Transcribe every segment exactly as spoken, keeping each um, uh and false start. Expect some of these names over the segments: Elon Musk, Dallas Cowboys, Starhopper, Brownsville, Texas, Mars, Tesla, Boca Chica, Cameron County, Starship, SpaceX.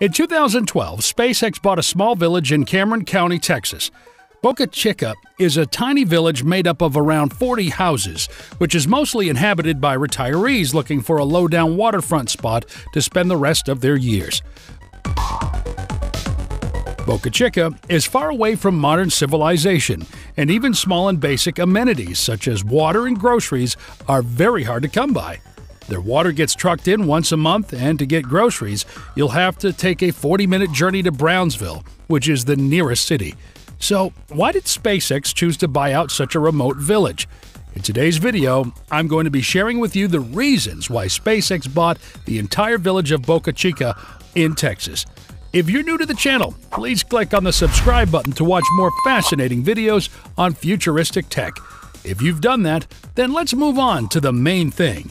In two thousand twelve, SpaceX bought a small village in Cameron County, Texas. Boca Chica is a tiny village made up of around forty houses, which is mostly inhabited by retirees looking for a low-down waterfront spot to spend the rest of their years. Boca Chica is far away from modern civilization, and even small and basic amenities such as water and groceries are very hard to come by. Their water gets trucked in once a month, and to get groceries, you'll have to take a forty-minute journey to Brownsville, which is the nearest city. So, why did SpaceX choose to buy out such a remote village? In today's video, I'm going to be sharing with you the reasons why SpaceX bought the entire village of Boca Chica in Texas. If you're new to the channel, please click on the subscribe button to watch more fascinating videos on futuristic tech. If you've done that, then let's move on to the main thing.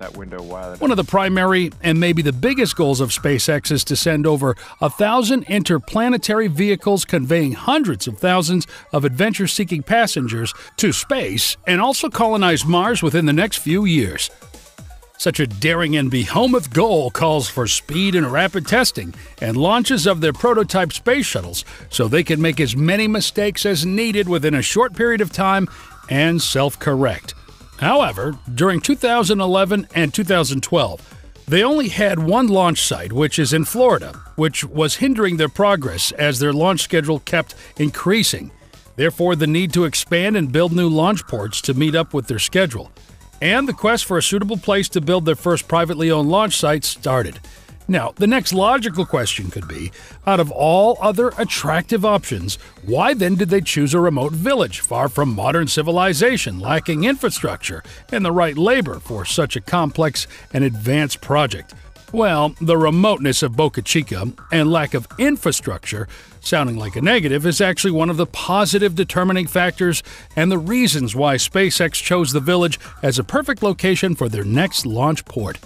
That window wide. One of the primary and maybe the biggest goals of SpaceX is to send over a thousand interplanetary vehicles conveying hundreds of thousands of adventure-seeking passengers to space and also colonize Mars within the next few years. Such a daring and behemoth goal calls for speed and rapid testing and launches of their prototype space shuttles so they can make as many mistakes as needed within a short period of time and self-correct. However, during two thousand eleven and two thousand twelve, they only had one launch site, which is in Florida, which was hindering their progress as their launch schedule kept increasing. Therefore, the need to expand and build new launch ports to meet up with their schedule. And the quest for a suitable place to build their first privately owned launch site started. Now, the next logical question could be, out of all other attractive options, why then did they choose a remote village far from modern civilization, lacking infrastructure and the right labor for such a complex and advanced project? Well, the remoteness of Boca Chica and lack of infrastructure, sounding like a negative, is actually one of the positive determining factors and the reasons why SpaceX chose the village as a perfect location for their next launch port.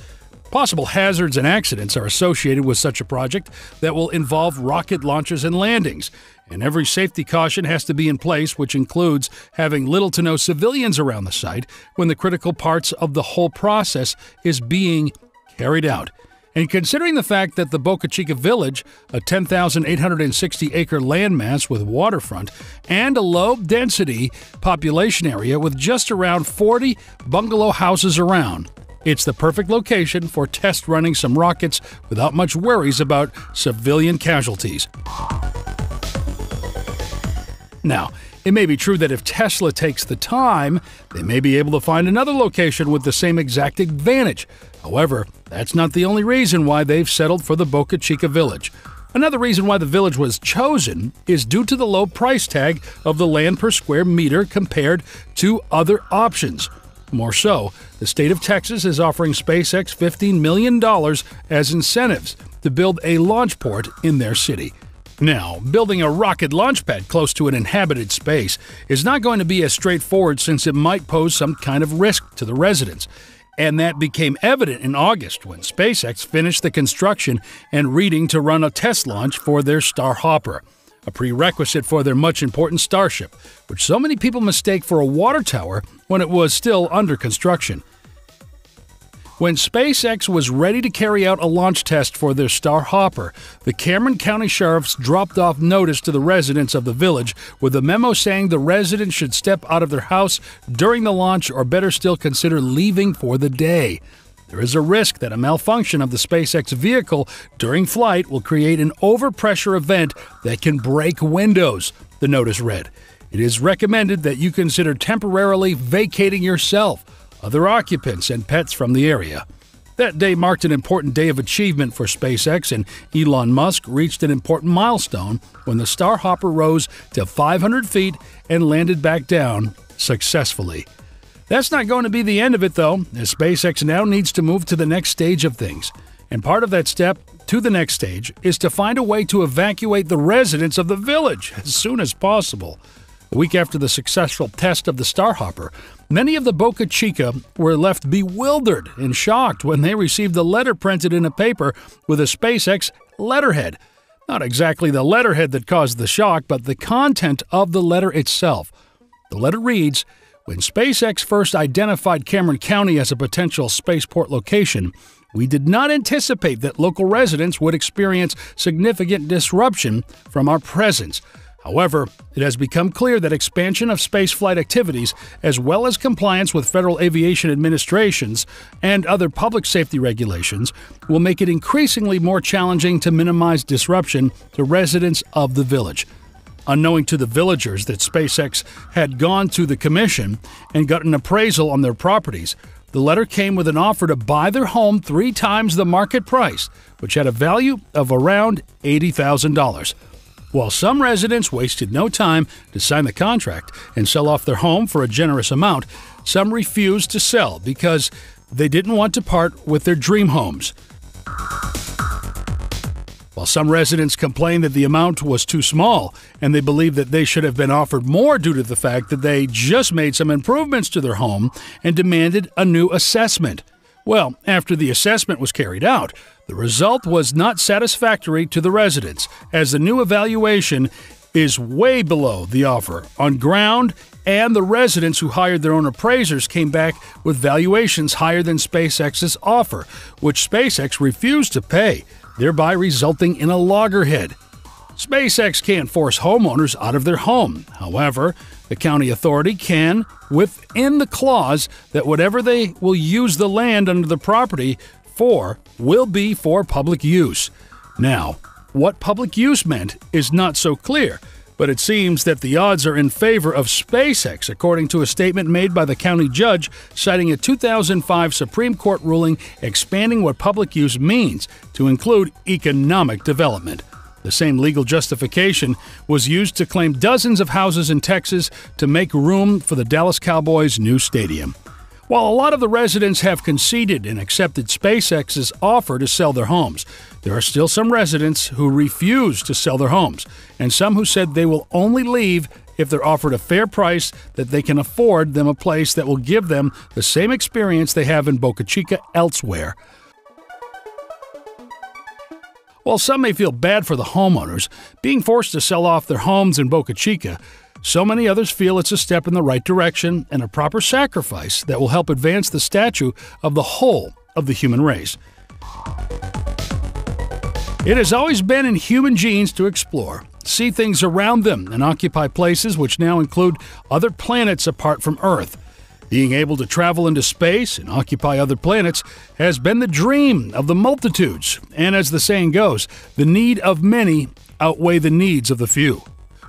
Possible hazards and accidents are associated with such a project that will involve rocket launches and landings, and every safety caution has to be in place, which includes having little to no civilians around the site when the critical parts of the whole process is being carried out. And considering the fact that the Boca Chica village, a ten thousand eight hundred sixty acre landmass with waterfront, and a low-density population area with just around forty bungalow houses around, it's the perfect location for test running some rockets without much worries about civilian casualties. Now, it may be true that if Tesla takes the time, they may be able to find another location with the same exact advantage. However, that's not the only reason why they've settled for the Boca Chica village. Another reason why the village was chosen is due to the low price tag of the land per square meter compared to other options. More so, the state of Texas is offering SpaceX fifteen million dollars as incentives to build a launch port in their city. Now, building a rocket launch pad close to an inhabited space is not going to be as straightforward since it might pose some kind of risk to the residents. And that became evident in August when SpaceX finished the construction and reading to run a test launch for their Starhopper, a prerequisite for their much-important Starship, which so many people mistake for a water tower when it was still under construction. When SpaceX was ready to carry out a launch test for their Starhopper, the Cameron County sheriffs dropped off notice to the residents of the village with a memo saying the residents should step out of their house during the launch or better still consider leaving for the day. There is a risk that a malfunction of the SpaceX vehicle during flight will create an overpressure event that can break windows, the notice read. It is recommended that you consider temporarily vacating yourself, other occupants, and pets from the area. That day marked an important day of achievement for SpaceX, and Elon Musk reached an important milestone when the Starhopper rose to five hundred feet and landed back down successfully. That's not going to be the end of it, though, as SpaceX now needs to move to the next stage of things. And part of that step to the next stage is to find a way to evacuate the residents of the village as soon as possible. A week after the successful test of the Starhopper, many of the Boca Chica were left bewildered and shocked when they received a letter printed in a paper with a SpaceX letterhead. Not exactly the letterhead that caused the shock, but the content of the letter itself. The letter reads, "When SpaceX first identified Cameron County as a potential spaceport location, We did not anticipate that local residents would experience significant disruption from our presence. However, it has become clear that expansion of spaceflight activities, as well as compliance with Federal Aviation Administration's and other public safety regulations, will make it increasingly more challenging to minimize disruption to residents of the village. Unknowing to the villagers that SpaceX had gone to the commission and got an appraisal on their properties, the letter came with an offer to buy their home three times the market price, which had a value of around eighty thousand dollars. While some residents wasted no time to sign the contract and sell off their home for a generous amount, some refused to sell because they didn't want to part with their dream homes. While some residents complained that the amount was too small and they believed that they should have been offered more due to the fact that they just made some improvements to their home and demanded a new assessment. Well, after the assessment was carried out, the result was not satisfactory to the residents, as the new evaluation is way below the offer on ground, and the residents who hired their own appraisers came back with valuations higher than SpaceX's offer, which SpaceX refused to pay, thereby resulting in a loggerhead. SpaceX can't force homeowners out of their home. However, the county authority can, within the clause that whatever they will use the land under the property for will be for public use. Now, what public use meant is not so clear, but it seems that the odds are in favor of SpaceX, according to a statement made by the county judge citing a two thousand five Supreme Court ruling expanding what public use means to include economic development. The same legal justification was used to claim dozens of houses in Texas to make room for the Dallas Cowboys' new stadium. While a lot of the residents have conceded and accepted SpaceX's offer to sell their homes, there are still some residents who refuse to sell their homes, and some who said they will only leave if they're offered a fair price that they can afford them a place that will give them the same experience they have in Boca Chica elsewhere. While some may feel bad for the homeowners being forced to sell off their homes in Boca Chica, so many others feel it's a step in the right direction and a proper sacrifice that will help advance the stature of the whole of the human race. It has always been in human genes to explore, see things around them, and occupy places which now include other planets apart from Earth. Being able to travel into space and occupy other planets has been the dream of the multitudes, and as the saying goes, the need of many outweigh the needs of the few.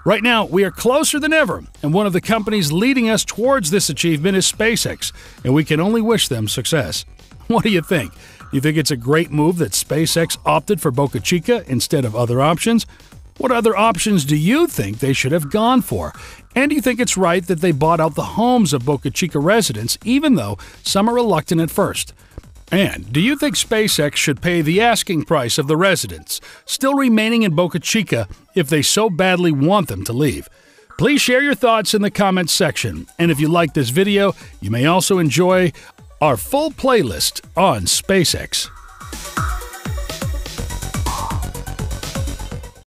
Right now, we are closer than ever, and one of the companies leading us towards this achievement is SpaceX, and we can only wish them success. What do you think? Do you think it's a great move that SpaceX opted for Boca Chica instead of other options? What other options do you think they should have gone for? And do you think it's right that they bought out the homes of Boca Chica residents, even though some are reluctant at first? And do you think SpaceX should pay the asking price of the residents still remaining in Boca Chica if they so badly want them to leave? Please share your thoughts in the comments section. And if you like this video, you may also enjoy our full playlist on SpaceX.